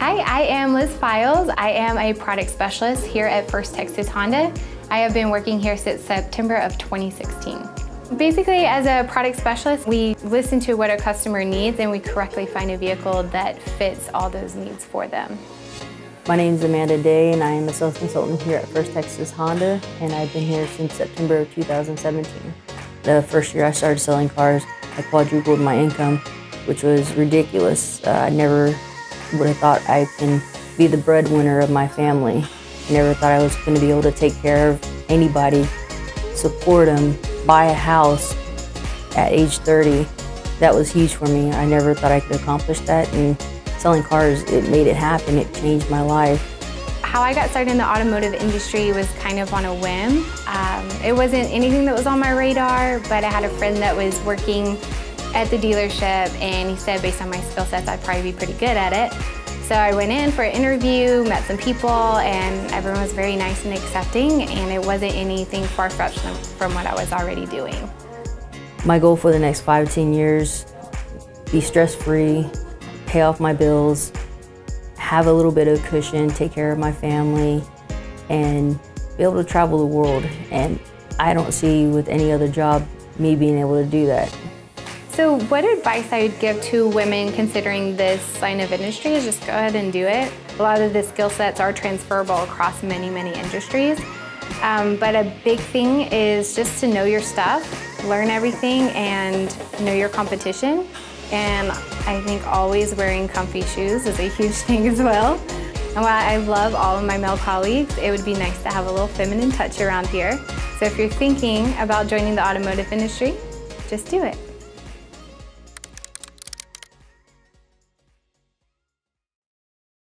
Hi, I am Liz Files. I am a product specialist here at First Texas Honda. I have been working here since September of 2016. Basically, as a product specialist, we listen to what our customer needs and we correctly find a vehicle that fits all those needs for them. My name is Amanda Day and I am a sales consultant here at First Texas Honda, and I've been here since September of 2017. The first year I started selling cars, I quadrupled my income, which was ridiculous. I never would have thought I can be the breadwinner of my family. I never thought I was going to be able to take care of anybody, support them, buy a house at age 30. That was huge for me. I never thought I could accomplish that, and selling cars, it made it happen. It changed my life. How I got started in the automotive industry was kind of on a whim. It wasn't anything that was on my radar, but I had a friend that was working at the dealership and he said based on my skill sets I'd probably be pretty good at it. So I went in for an interview, met some people, and everyone was very nice and accepting, and it wasn't anything far-fetched from what I was already doing. My goal for the next 5 to 10 years, be stress-free, pay off my bills, have a little bit of cushion, take care of my family, and be able to travel the world. And I don't see with any other job me being able to do that. So what advice I would give to women considering this line of industry is just go ahead and do it. A lot of the skill sets are transferable across many, many industries. But a big thing is just to know your stuff, learn everything, and know your competition. And I think always wearing comfy shoes is a huge thing as well. And while I love all of my male colleagues, it would be nice to have a little feminine touch around here. So if you're thinking about joining the automotive industry, just do it.